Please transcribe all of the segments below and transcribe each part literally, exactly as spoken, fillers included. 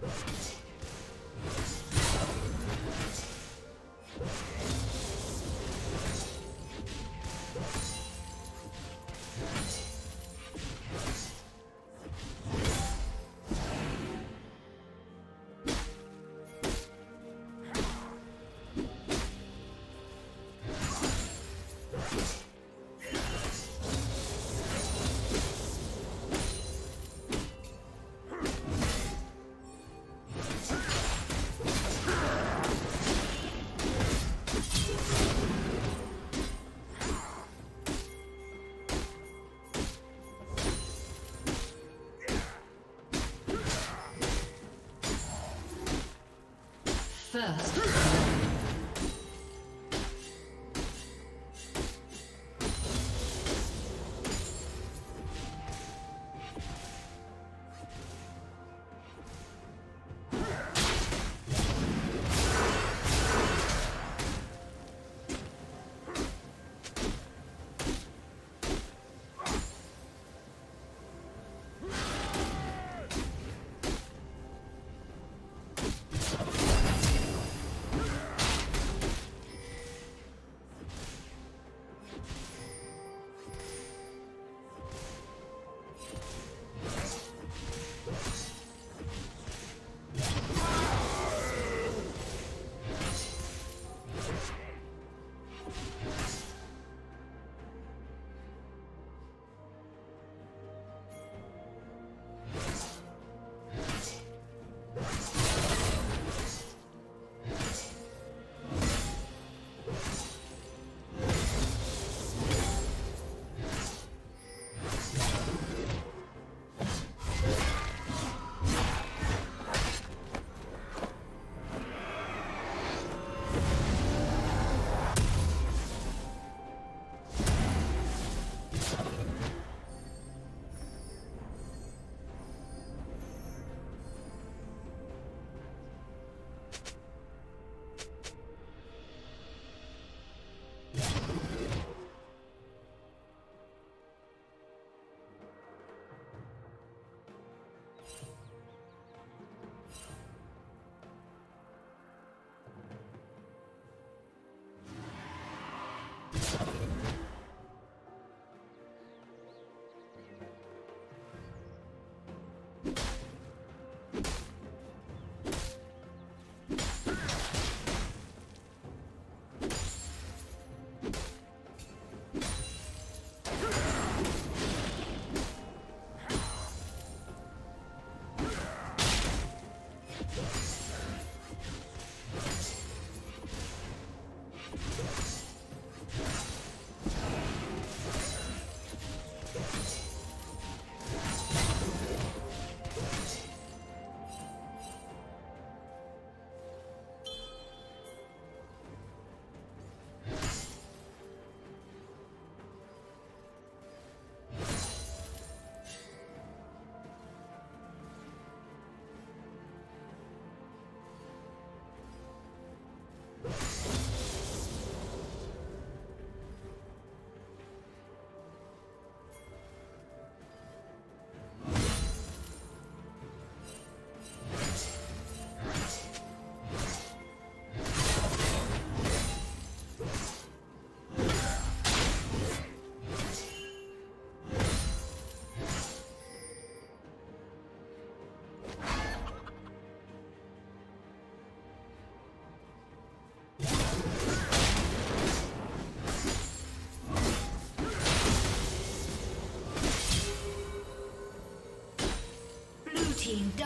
First.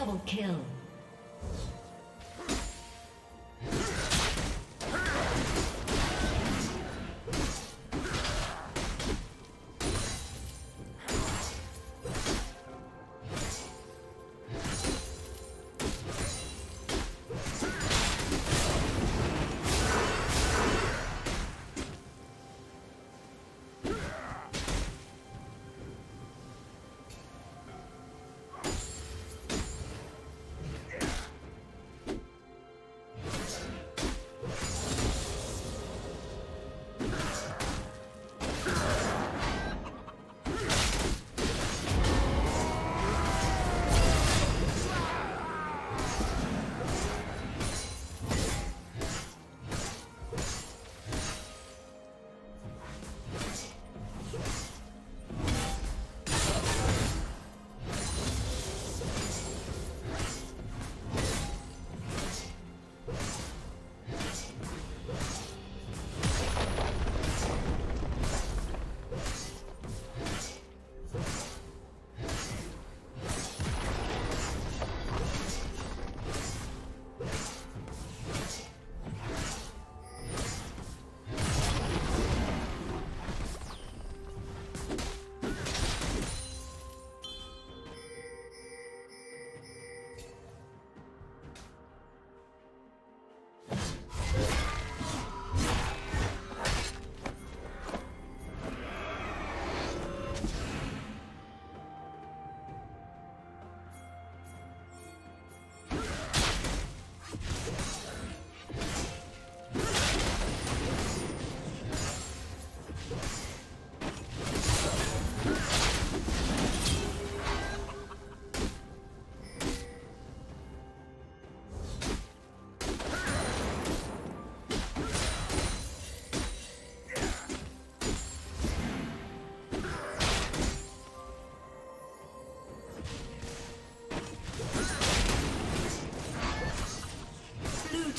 Double kill.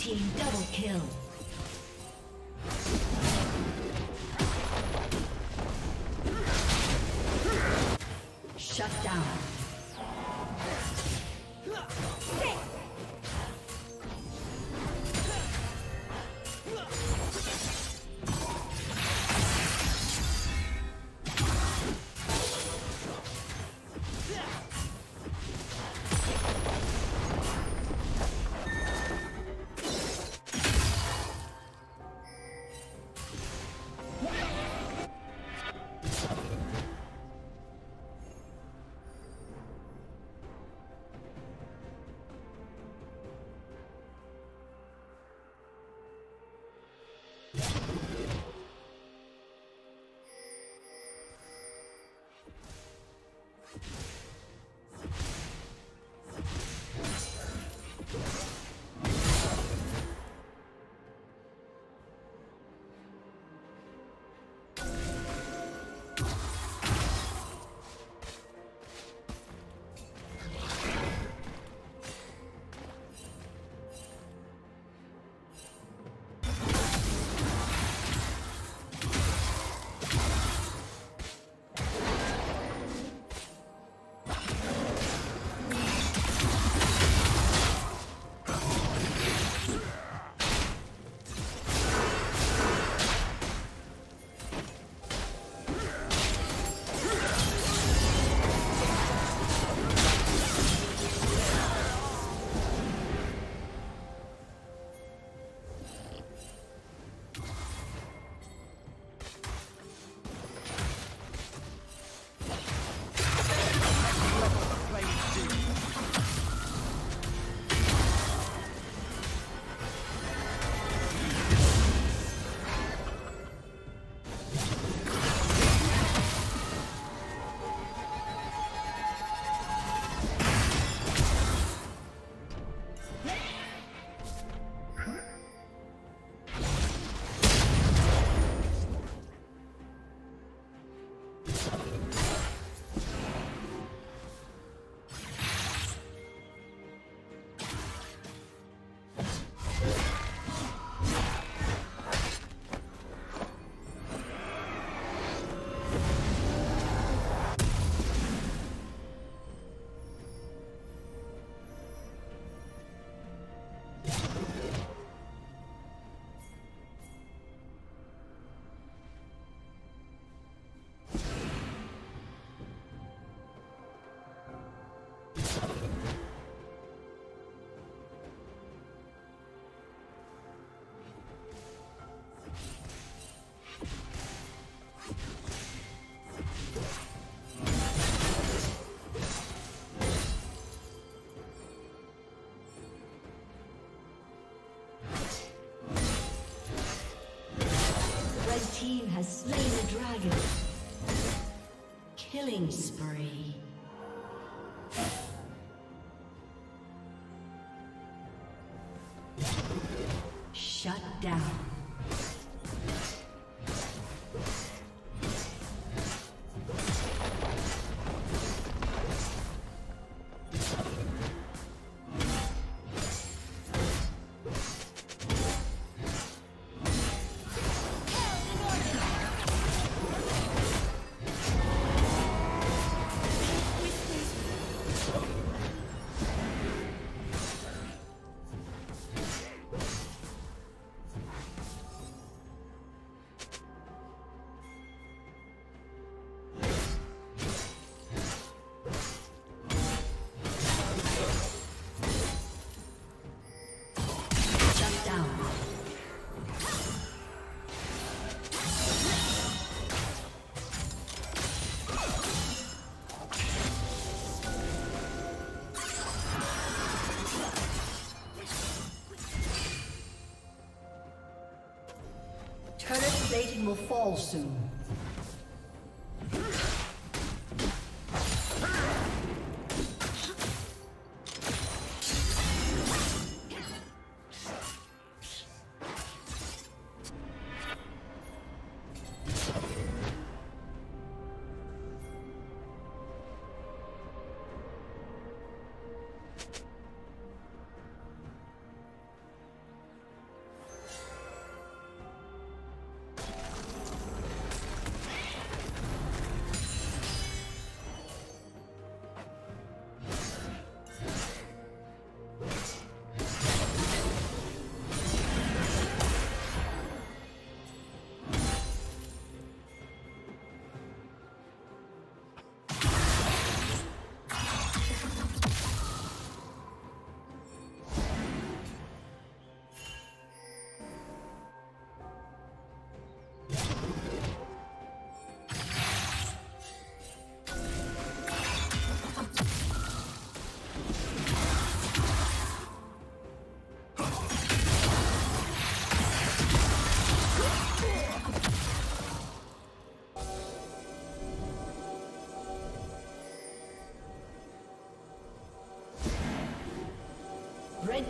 Team double kill. Shut down. Team has slain the dragon. Killing spree. Shut down. Will fall soon. Red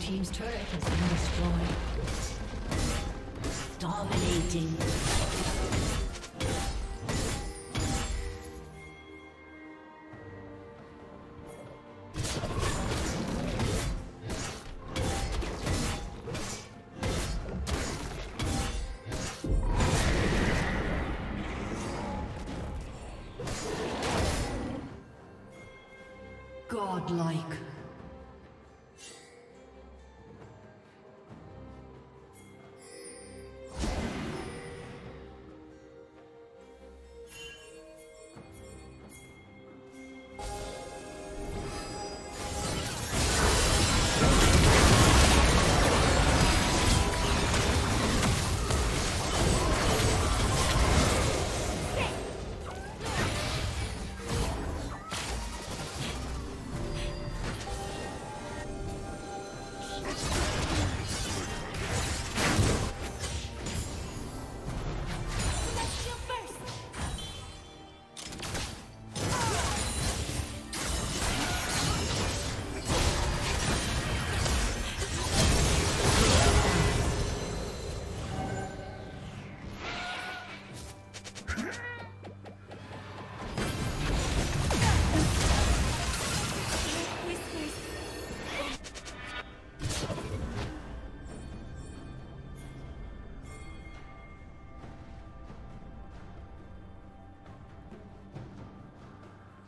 Team's turret has been destroyed. Dominating. Godlike.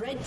Red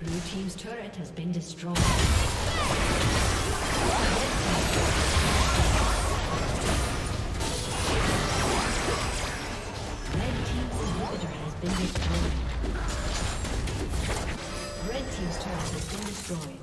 Blue team's turret has been destroyed. Been destroyed. Red team's turret has been destroyed.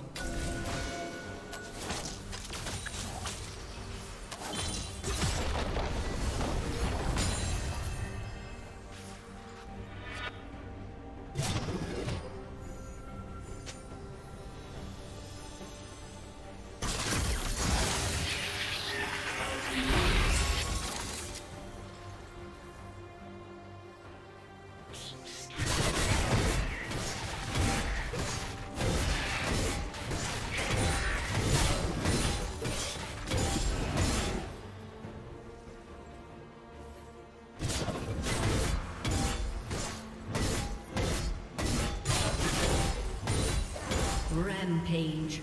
Rampage.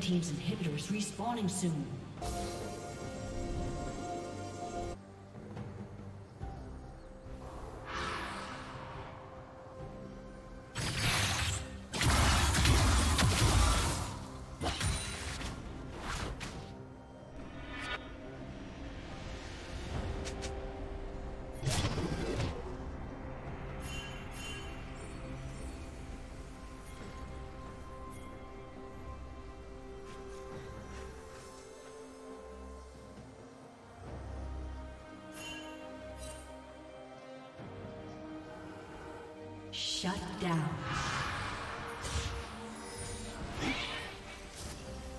Team's inhibitors respawning soon. Shut down.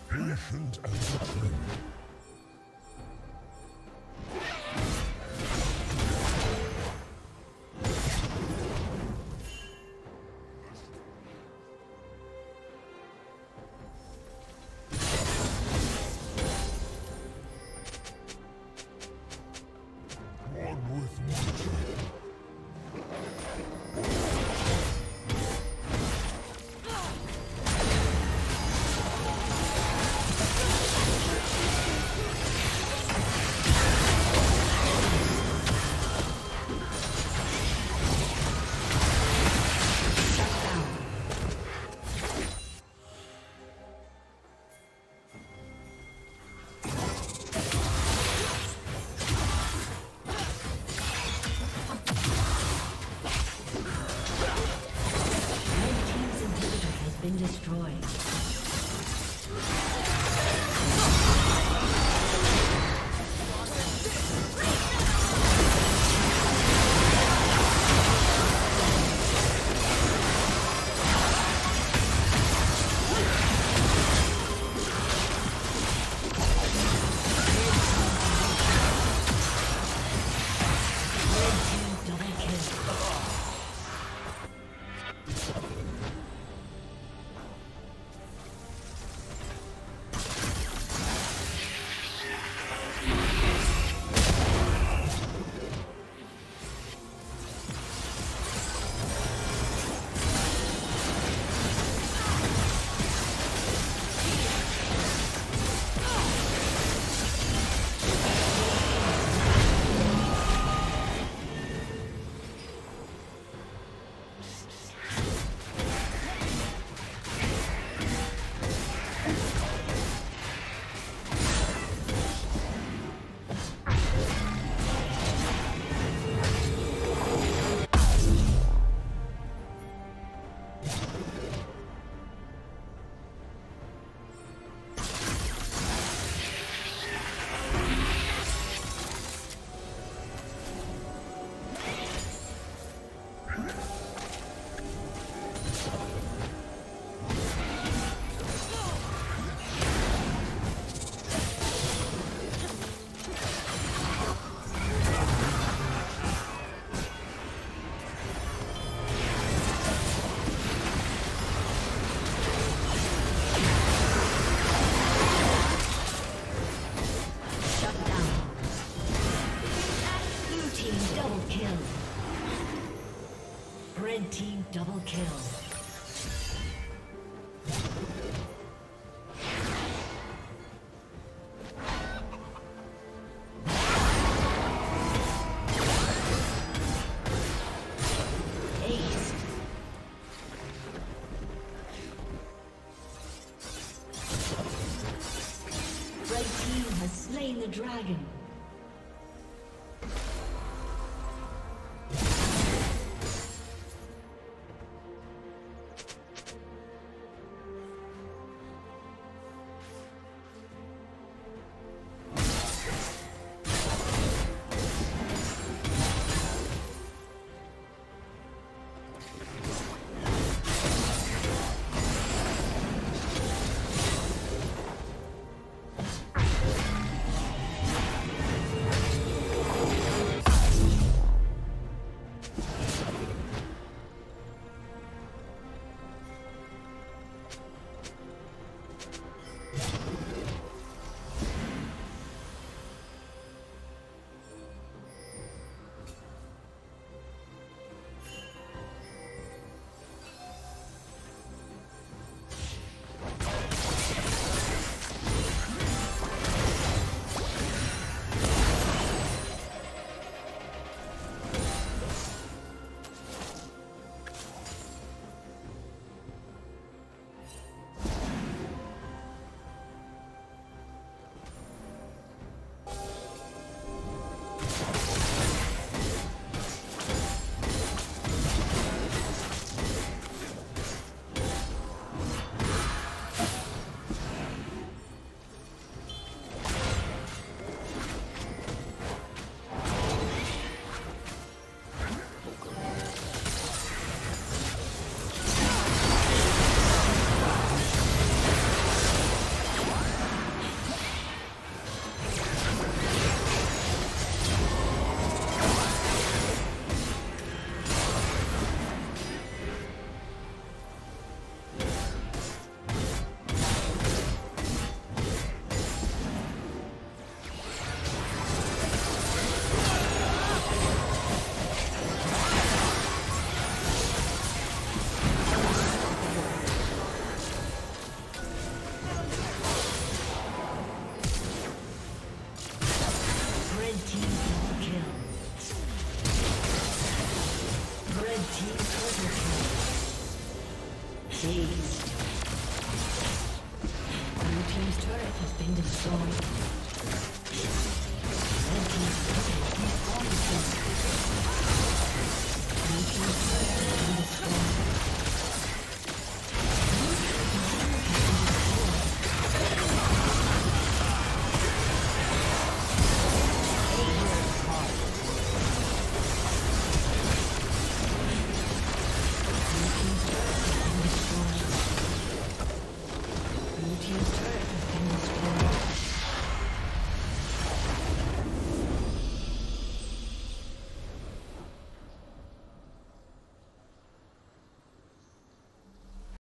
Patient and suffering. Team double kill. Red team has slain the dragon. destroyed.